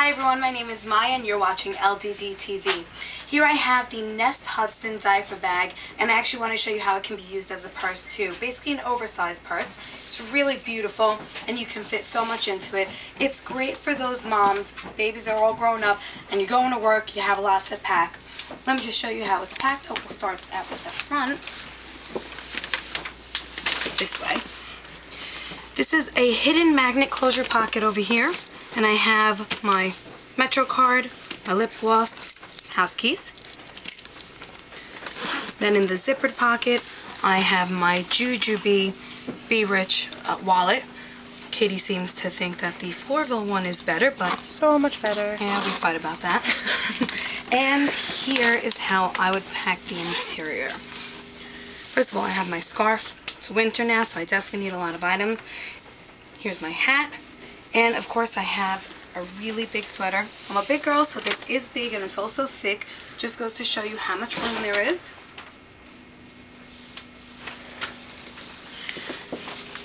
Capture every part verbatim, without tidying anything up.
Hi everyone, my name is Maya and you're watching L D D T V. Here I have the Nest Hudson diaper bag, and I actually want to show you how it can be used as a purse too. Basically an oversized purse. It's really beautiful and you can fit so much into it. It's great for those moms, babies are all grown up and you're going to work, you have a lot to pack. Let me just show you how it's packed. Oh, we'll start out with the front. This way. This is a hidden magnet closure pocket over here. And I have my Metro card, my lip gloss, house keys. Then in the zippered pocket, I have my Jujube Be Rich uh, wallet. Katie seems to think that the Florville one is better, but so much better. Yeah, we fight about that. And here is how I would pack the interior. First of all, I have my scarf. It's winter now, so I definitely need a lot of items. Here's my hat. And of course I have a really big sweater. I'm a big girl, so this is big and it's also thick. Just goes to show you how much room there is.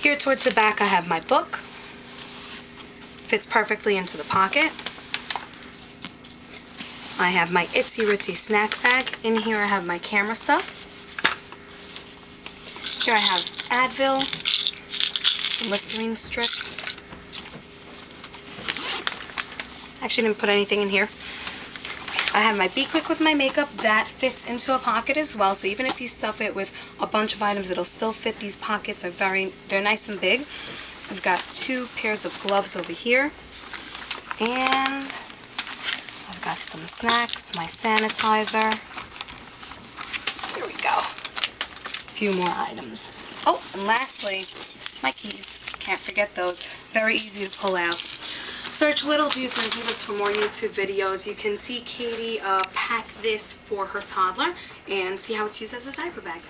Here towards the back I have my book. Fits perfectly into the pocket. I have my Itsy Ritsy snack bag. In here I have my camera stuff. Here I have Advil, some Listerine strips. Actually, I didn't put anything in here. I have my Be Quick with my makeup. That fits into a pocket as well, so even if you stuff it with a bunch of items, it'll still fit. These pockets are very, they're nice and big. We've got two pairs of gloves over here. And I've got some snacks, my sanitizer. Here we go. A few more items. Oh, and lastly, my keys. Can't forget those. Very easy to pull out. Search Little Dudes and Divas for more YouTube videos. You can see Katie uh, pack this for her toddler and see how it's used as a diaper bag.